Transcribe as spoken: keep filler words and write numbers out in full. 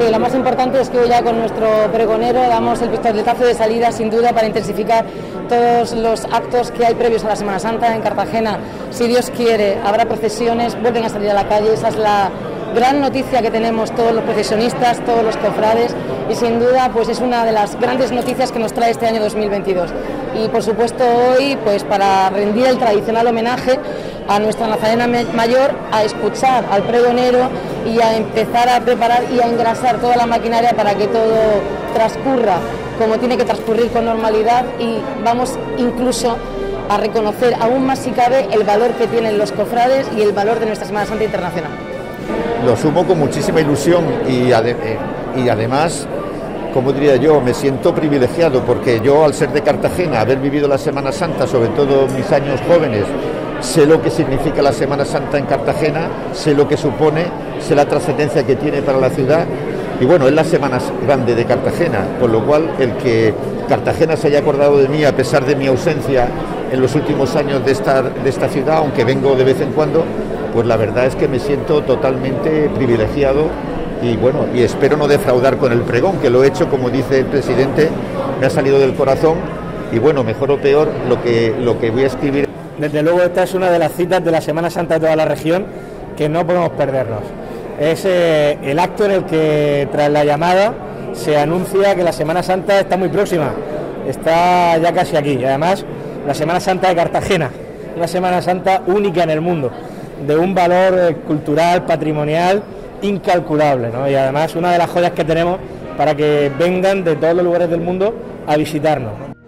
Sí, lo más importante es que hoy ya con nuestro pregonero damos el pistoletazo de salida sin duda para intensificar todos los actos que hay previos a la Semana Santa en Cartagena. Si Dios quiere, habrá procesiones, vuelven a salir a la calle, esa es la gran noticia que tenemos todos los procesionistas, todos los cofrades, y sin duda pues es una de las grandes noticias que nos trae este año dos mil veintidós. Y por supuesto hoy, pues para rendir el tradicional homenaje a nuestra Nazarena Mayor, a escuchar al pregonero y a empezar a preparar y a engrasar toda la maquinaria para que todo transcurra como tiene que transcurrir, con normalidad, y vamos incluso a reconocer aún más si cabe el valor que tienen los cofrades y el valor de nuestra Semana Santa Internacional. Lo sumo con muchísima ilusión y, ade y además, como diría yo, me siento privilegiado porque yo, al ser de Cartagena, haber vivido la Semana Santa, sobre todo mis años jóvenes, sé lo que significa la Semana Santa en Cartagena, sé lo que supone, sé la trascendencia que tiene para la ciudad, y bueno, es la Semana Grande de Cartagena, con lo cual el que Cartagena se haya acordado de mí, a pesar de mi ausencia en los últimos años de esta, de esta ciudad, aunque vengo de vez en cuando, pues la verdad es que me siento totalmente privilegiado y bueno, y espero no defraudar con el pregón, que lo he hecho, como dice el presidente, me ha salido del corazón, y bueno, mejor o peor, lo que, lo que voy a escribir. Desde luego esta es una de las citas de la Semana Santa de toda la región que no podemos perdernos. Es eh, el acto en el que tras la llamada se anuncia que la Semana Santa está muy próxima, está ya casi aquí. Y además la Semana Santa de Cartagena, una Semana Santa única en el mundo, de un valor eh, cultural, patrimonial, incalculable, ¿no? Y además una de las joyas que tenemos para que vengan de todos los lugares del mundo a visitarnos.